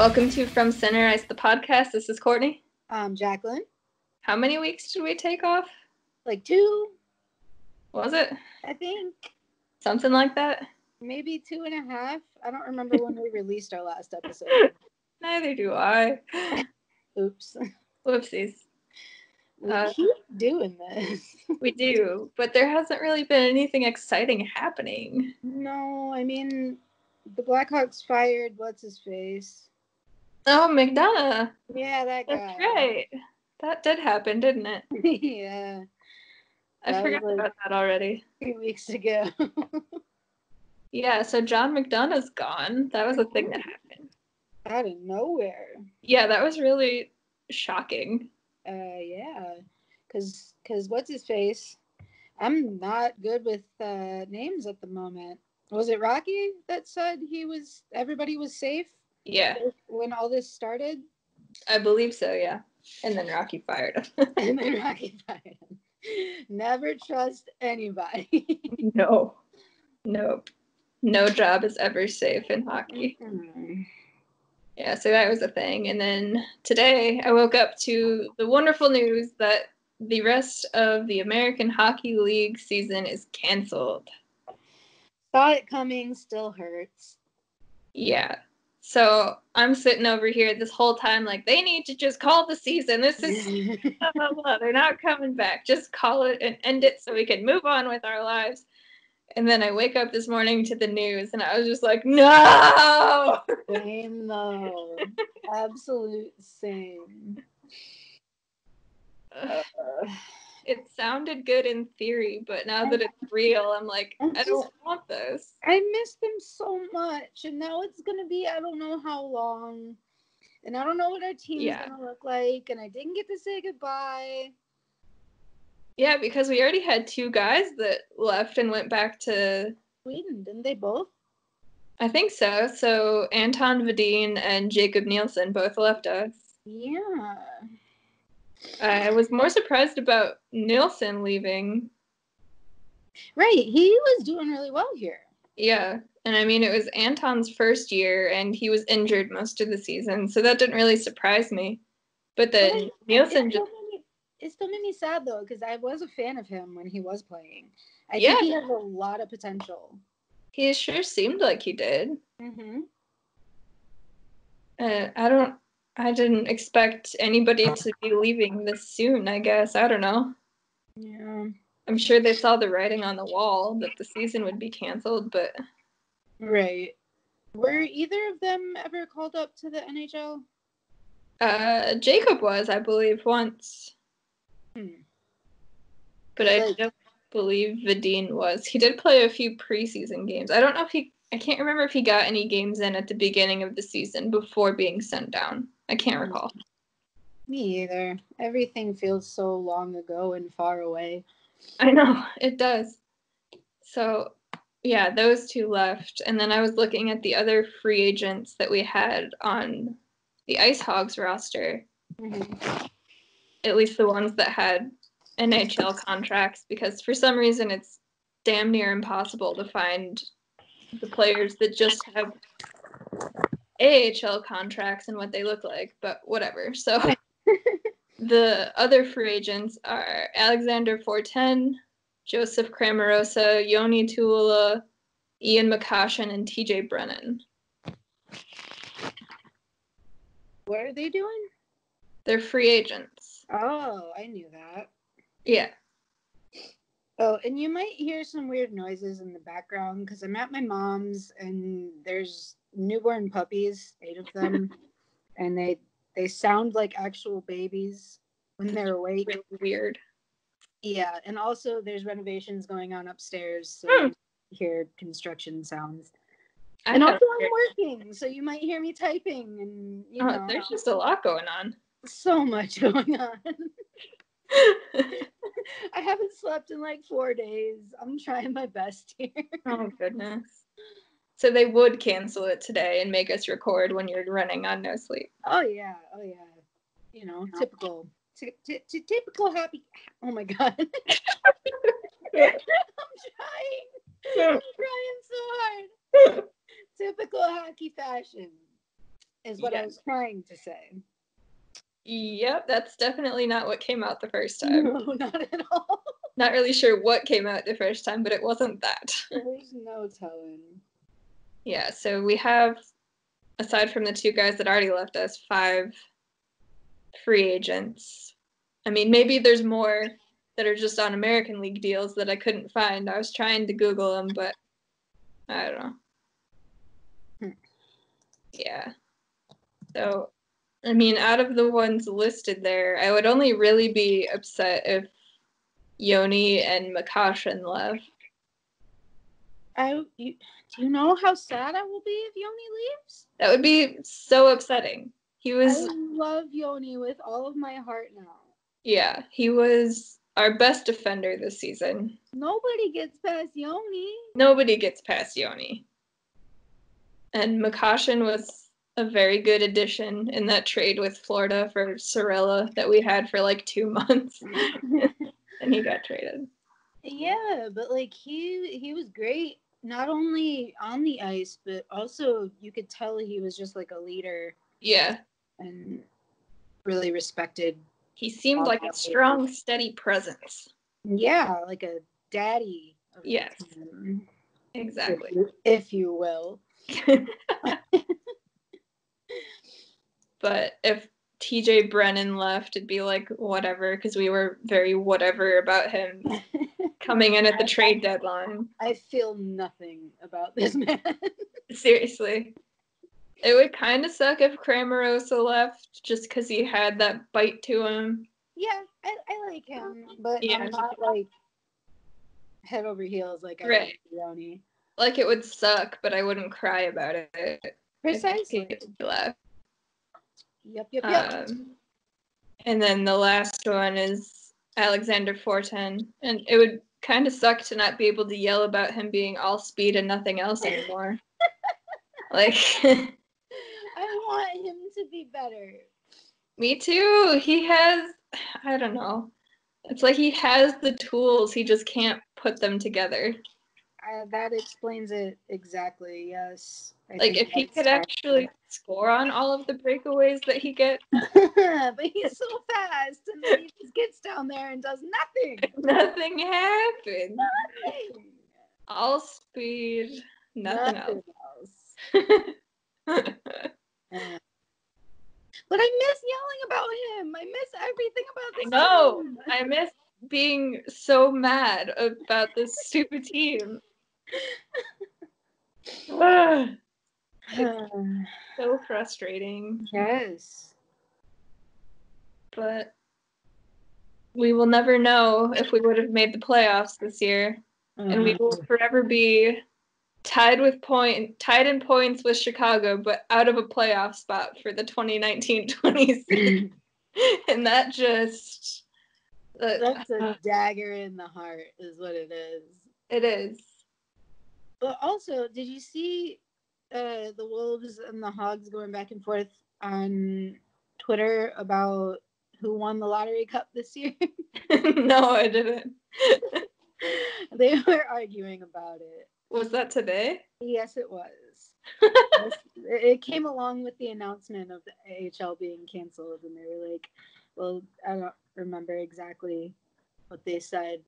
Welcome to From Center Ice, the podcast. This is Courtney. I'm Jacqueline. How many weeks did we take off? Like 2. Was it? I think. Something like that? Maybe 2.5. I don't remember when we released our last episode. Neither do I. Oops. Whoopsies. We keep doing this. We do, but there hasn't really been anything exciting happening. No, I mean, the Blackhawks fired what's-his-face. Oh, McDonough. Yeah, that guy. That's right. That did happen, didn't it? Yeah. I forgot about that already. 3 weeks ago. Yeah, so John McDonough's gone. That was a thing that happened. Out of nowhere. Yeah, that was really shocking. Yeah, because what's-his-face? I'm not good with names at the moment. Was it Rocky that said everybody was safe? Yeah. When all this started? I believe so, yeah. And then Rocky fired him. Never trust anybody. No. Nope. No job is ever safe in hockey. Mm-hmm. Yeah, so that was a thing. And then today I woke up to the wonderful news that the rest of the American Hockey League season is canceled. Saw it coming, still hurts. Yeah. So I'm sitting over here this whole time like, they need to just call the season. This is blah, blah, blah. They're not coming back. Just call it and end it so we can move on with our lives. And then I wake up this morning to the news, and I was just like, no! Same, though. Absolute same. It sounded good in theory, but now that it's real, I'm like, I don't want this. I miss them so much, and now it's going to be I don't know how long, and I don't know what our team's going to look like, and I didn't get to say goodbye. Yeah, because we already had 2 guys that left and went back to Sweden, didn't they both? I think so. So Anton Vadin and Jacob Nielsen both left us. Yeah. I was more surprised about Nielsen leaving. Right, he was doing really well here. Yeah, and I mean, it was Anton's first year, and he was injured most of the season, so that didn't really surprise me. But then Nielsen just... It still made me sad, though, because I was a fan of him when he was playing. I think he has a lot of potential. He sure seemed like he did. Mm-hmm. I didn't expect anybody to be leaving this soon, I guess. I don't know. Yeah. I'm sure they saw the writing on the wall that the season would be canceled, but... Right. Were either of them ever called up to the NHL? Jacob was, I believe, once. Hmm. But I don't believe Vadin was. He did play a few preseason games. I don't know if he... I can't remember if he got any games in at the beginning of the season before being sent down. I can't recall. Me either. Everything feels so long ago and far away. I know, it does. So, yeah, those 2 left. And then I was looking at the other free agents that we had on the Icehogs roster. Mm-hmm. At least the ones that had NHL contracts, because for some reason it's damn near impossible to find the players that just have AHL contracts and what they look like, but whatever. So the other free agents are Alexander Fortin, Joseph Cramarosa, Yoni Tuula, Ian McCashan, and TJ Brennan. What are they doing? They're free agents. Oh, I knew that. Yeah. Oh, and you might hear some weird noises in the background because I'm at my mom's and there's newborn puppies, 8 of them, and they sound like actual babies when they're awake. Really weird. Yeah, and also there's renovations going on upstairs, so you hear construction sounds. And also I'm working, so you might hear me typing. And you know, there's just a lot going on. So much going on. I haven't slept in like 4 days. I'm trying my best here. Oh, goodness. So they would cancel it today and make us record when you're running on no sleep. Oh, yeah. You know, typical. Typical happy. Oh, my God. I'm trying so hard. Typical hockey fashion. is what I was trying to say. Yep, that's definitely not what came out the first time. No, not at all. Not really sure what came out the first time, but it wasn't that. There's no telling. Yeah, so we have, aside from the two guys that already left us, 5 free agents. I mean, maybe there's more that are just on American League deals that I couldn't find. I was trying to Google them, but I don't know. Yeah. So, I mean, out of the ones listed there, I would only really be upset if Yoni and McCashan left. Do you know how sad I will be if Yoni leaves? That would be so upsetting. I love Yoni with all of my heart now. Yeah, he was our best defender this season. Nobody gets past Yoni. Nobody gets past Yoni. And McCashan was a very good addition in that trade with Florida for Sorella that we had for like 2 months. And he got traded. Yeah, but like he was great, not only on the ice, but also you could tell he was just like a leader. Yeah. And really respected. He seemed like a strong, steady presence. Yeah, like a daddy. Yes. Him, exactly. If you will. But if TJ Brennan left, it'd be like whatever, because we were very whatever about him coming in at the trade deadline. I feel nothing about this man. Seriously. It would kind of suck if Cramarosa left just because he had that bite to him. Yeah, I like him, but yeah. I'm not like head over heels like I like Yoni. Like, it would suck, but I wouldn't cry about it. Precisely. Left. Yep. And then the last one is Alexander Fortin. And it would kind of suck to not be able to yell about him being all speed and nothing else anymore. Like, I want him to be better. Me too. He has, I don't know. It's like he has the tools. He just can't put them together. That explains it exactly, yes. Like, if he could actually score on all of the breakaways that he gets. But he's so fast, and then he just gets down there and does nothing. Nothing happens. Nothing. All speed, nothing else. But I miss yelling about him. I miss everything about this. No, I miss being so mad about this stupid team. So frustrating. Yes. But we will never know if we would have made the playoffs this year. And we will forever be tied in points with Chicago, but out of a playoff spot for the 2019-20 season. And that just... That's a dagger in the heart is what it is. It is. But also, did you see the Wolves and the Hogs going back and forth on Twitter about who won the lottery cup this year? No, I didn't. They were arguing about it. Was that today? Yes, it was. It came along with the announcement of the AHL being canceled, and they were like, well, I don't remember exactly what they said.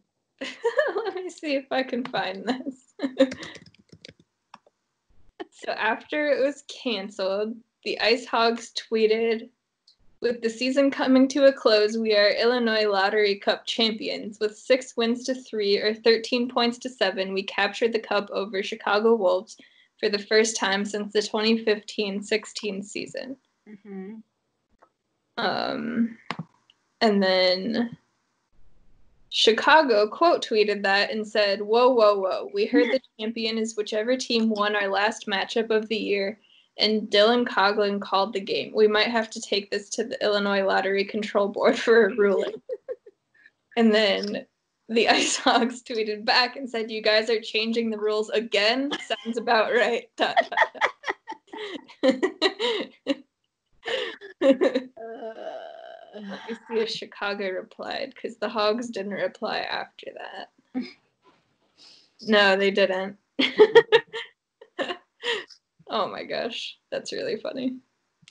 Let me see if I can find this. So after it was canceled, the Icehogs tweeted, "With the season coming to a close, we are Illinois Lottery Cup champions. With 6 wins to 3 or 13 points to 7, we captured the cup over Chicago Wolves for the first time since the 2015-16 season." Mm-hmm. And then Chicago quote tweeted that and said, "Whoa, whoa, whoa. We heard the champion is whichever team won our last matchup of the year, and Dylan Coughlin called the game. We might have to take this to the Illinois Lottery Control Board for a ruling." And then the Icehogs tweeted back and said, "You guys are changing the rules again? Sounds about right. Let me see if Chicago replied, because the Hogs didn't reply after that. No, they didn't. Oh my gosh, that's really funny.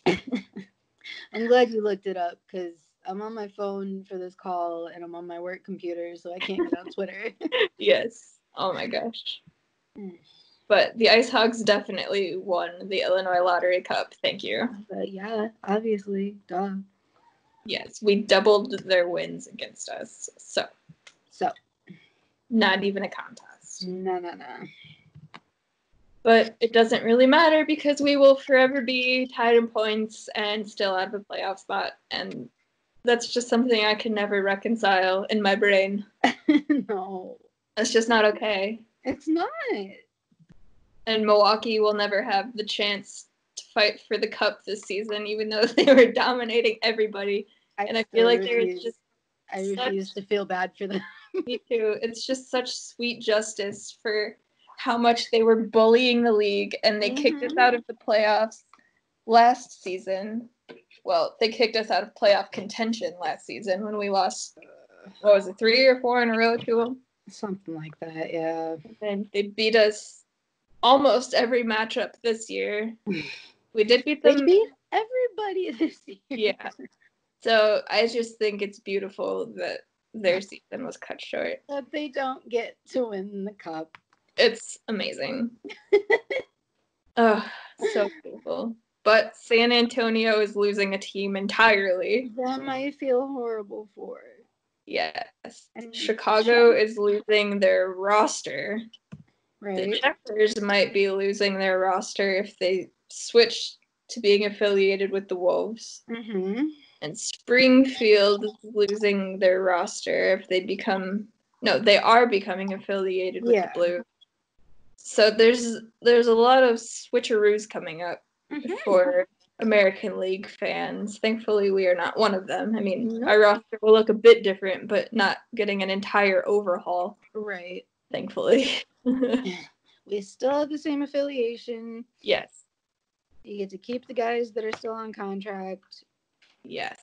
I'm glad you looked it up because I'm on my phone for this call and I'm on my work computer, so I can't get on Twitter. Yes. Oh, my gosh. But the Icehogs definitely won the Illinois Lottery Cup. Thank you. But yeah, obviously. Duh. Yes, we doubled their wins against us. So. Not even a contest. No. But it doesn't really matter because we will forever be tied in points and still out of a playoff spot. And that's just something I can never reconcile in my brain. No. That's just not okay. It's not. And Milwaukee will never have the chance to fight for the cup this season, even though they were dominating everybody. I feel like there's just... I refuse to feel bad for them. Me too. It's just such sweet justice for... how much they were bullying the league, and they kicked us out of the playoffs last season. Well, they kicked us out of playoff contention last season when we lost, 3 or 4 in a row to them? Something like that, yeah. And they beat us almost every matchup this year. We did beat them. They beat everybody this year. Yeah. So I just think it's beautiful that their season was cut short. That they don't get to win the cup. It's amazing. Oh, so beautiful. But San Antonio is losing a team entirely. Them I feel horrible for. Yes. And Chicago is losing their roster. Right. The Checkers might be losing their roster if they switch to being affiliated with the Wolves. Mm-hmm. And Springfield is losing their roster if they become... No, they are becoming affiliated with the Blues. So there's a lot of switcheroos coming up for American League fans. Thankfully, we are not one of them. I mean, our roster will look a bit different, but not getting an entire overhaul. Right. Thankfully. We still have the same affiliation. Yes. You get to keep the guys that are still on contract. Yes.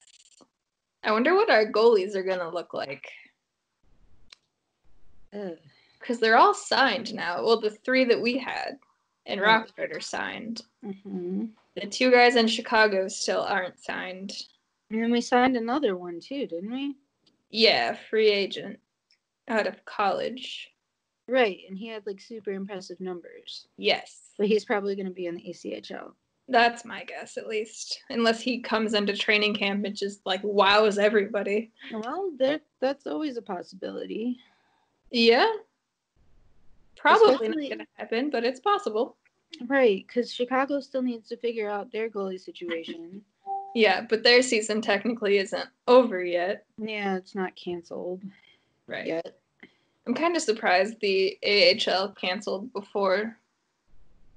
I wonder what our goalies are going to look like. Because they're all signed now. Well, the 3 that we had in Rockford are signed. Mm-hmm. The 2 guys in Chicago still aren't signed. And then we signed another one, too, didn't we? Yeah, free agent out of college. Right, and he had, super impressive numbers. Yes. But he's probably going to be in the ECHL. That's my guess, at least. Unless he comes into training camp and just, wows everybody. Well, that's always a possibility. Yeah. Probably not going to happen, but it's possible. Right, because Chicago still needs to figure out their goalie situation. Yeah, but their season technically isn't over yet. Yeah, it's not canceled yet. I'm kind of surprised the AHL canceled before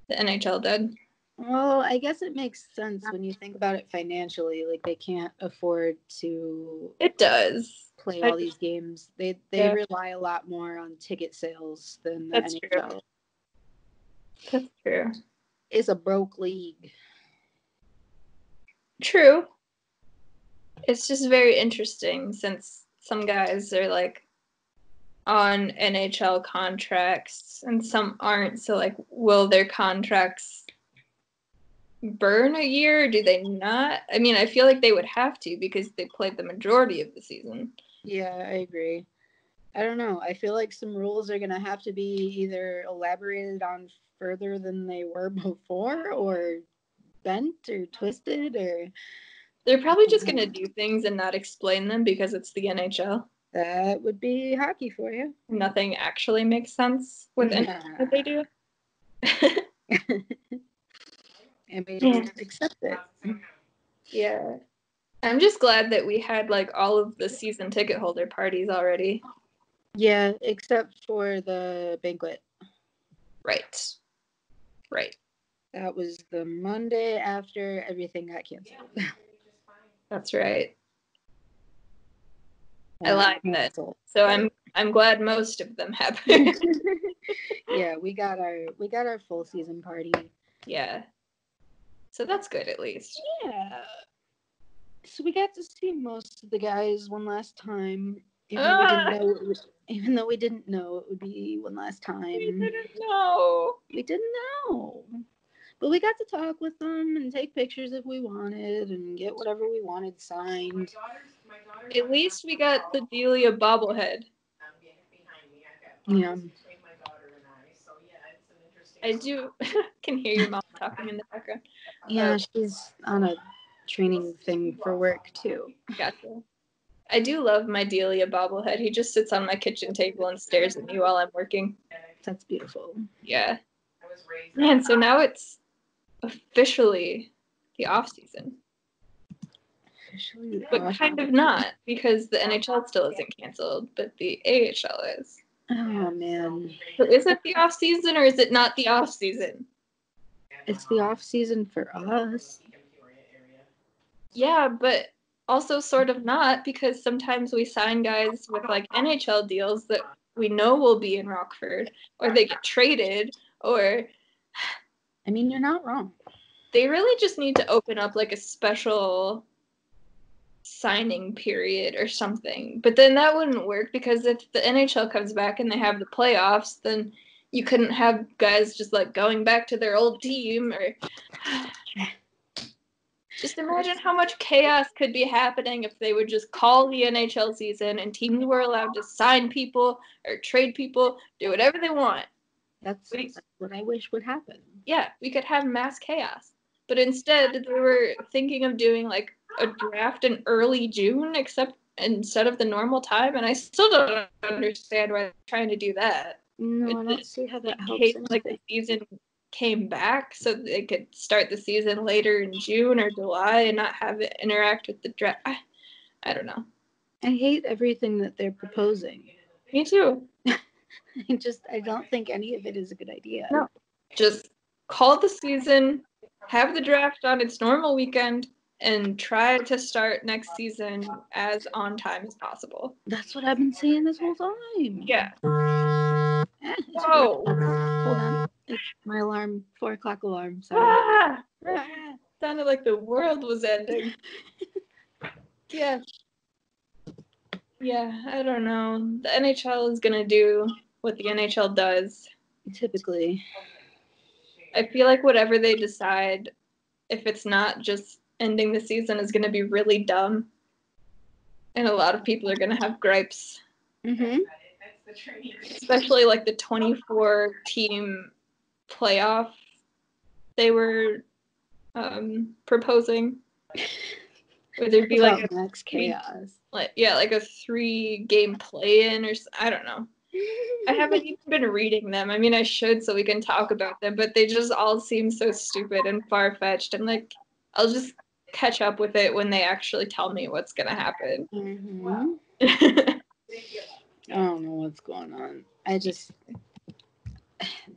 the NHL did. Well, I guess it makes sense when you think about it financially. They can't afford to... It does. Play all these games. They rely a lot more on ticket sales than the NHL. True. That's true. It's a broke league. True. It's just very interesting since some guys are on NHL contracts and some aren't. So will their contracts burn a year? Or do they not? I mean, I feel like they would have to because they played the majority of the season. Yeah, I agree. I don't know. I feel like some rules are going to have to be either elaborated on further than they were before or bent or twisted or... They're probably just going to do things and not explain them because it's the NHL. That would be hockey for you. Nothing actually makes sense with anything that they do. And they just accept it. Yeah. I'm just glad that we had all of the season ticket holder parties already. Yeah, except for the banquet. Right. That was the Monday after everything got canceled. Yeah, that's right. I like that. So I'm glad most of them happened. Yeah, we got our full season party. Yeah. So that's good at least. Yeah. So we got to see most of the guys one last time. Even though we didn't know it would be one last time. We didn't know. But we got to talk with them and take pictures if we wanted and get whatever we wanted signed. At least we got the Delia bobblehead. Yeah. I do can hear your mom talking in the background. Yeah, she's on a training thing for work too. Gotcha. I do love my Delia bobblehead. He just sits on my kitchen table and stares at me while I'm working. That's beautiful. Yeah. Man, so now it's officially the off season. Officially, but kind of not, because the NHL still isn't canceled, but the AHL is. Oh man. So is it the off season or is it not the off season? It's the off season for us. Yeah, but also sort of not, because sometimes we sign guys with like NHL deals that we know will be in Rockford, or they get traded, or I mean, you're not wrong. They really just need to open up like a special signing period or something. But then that wouldn't work, because if the NHL comes back and they have the playoffs, then you couldn't have guys just like going back to their old team, or just imagine how much chaos could be happening if they would just call the NHL season and teams were allowed to sign people or trade people, do whatever they want. That's what I wish would happen. Yeah, we could have mass chaos. But instead, they were thinking of doing like a draft in early June, instead of the normal time. And I still don't understand why they're trying to do that. No, I don't see how that helps. In case, like, the season came back, so they could start the season later in June or July and not have it interact with the draft. I don't know. I hate everything that they're proposing. Me too. I don't think any of it is a good idea. No. Just call the season, have the draft on its normal weekend, and try to start next season as on time as possible. That's what I've been saying this whole time. Yeah. Whoa. Hold on. It's my alarm, 4 o'clock alarm. Sorry. Sounded like the world was ending. Yeah. Yeah, I don't know. The NHL is going to do what the NHL does. Typically. I feel like whatever they decide, if it's not just ending the season, is going to be really dumb. And a lot of people are going to have gripes. Mm-hmm. Especially like the 24-team playoff they were proposing. Would there be like max chaos? Like a 3-game play-in or I don't know. I haven't even been reading them. I mean, I should, so we can talk about them, but they just all seem so stupid and far-fetched. I'm like, I'll just catch up with it when they actually tell me what's going to happen. Mm-hmm. Wow. I don't know what's going on.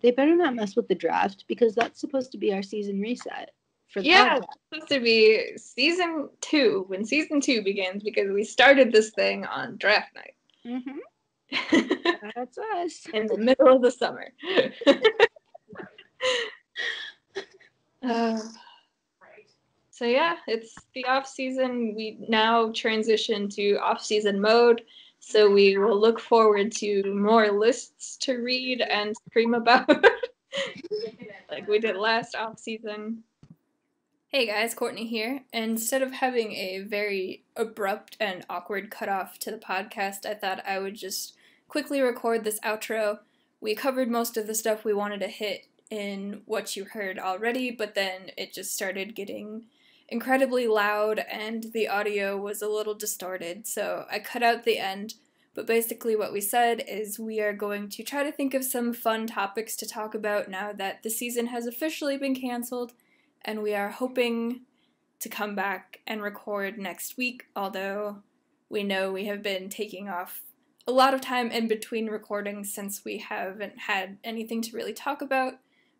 They better not mess with the draft, because that's supposed to be our season reset. It's supposed to be season 2 when season 2 begins, because we started this thing on draft night. Mm-hmm. That's us in the middle of the summer. So yeah, it's the off season. We now transition to off season mode, so we will look forward to more lists to read and scream about, like we did last off season. Hey guys, Courtney here. Instead of having a very abrupt and awkward cutoff to the podcast, I thought I would just quickly record this outro. We covered most of the stuff we wanted to hit in what you heard already, but then it just started getting incredibly loud and the audio was a little distorted, so I cut out the end. But basically what we said is we are going to try to think of some fun topics to talk about now that the season has officially been canceled. And we are hoping to come back and record next week, although we know we have been taking off a lot of time in between recordings since we haven't had anything to really talk about.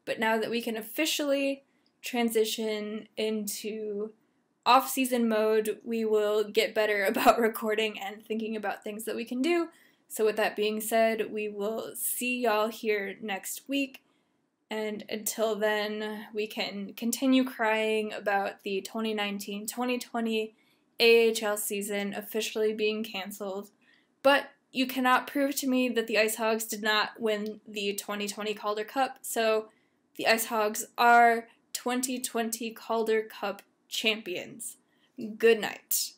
But now that we can officially transition into off-season mode, we will get better about recording and thinking about things that we can do. So with that being said, we will see y'all here next week. And until then, we can continue crying about the 2019-2020 AHL season officially being canceled. But you cannot prove to me that the Icehogs did not win the 2020 Calder Cup, so the Icehogs are 2020 Calder Cup champions. Good night.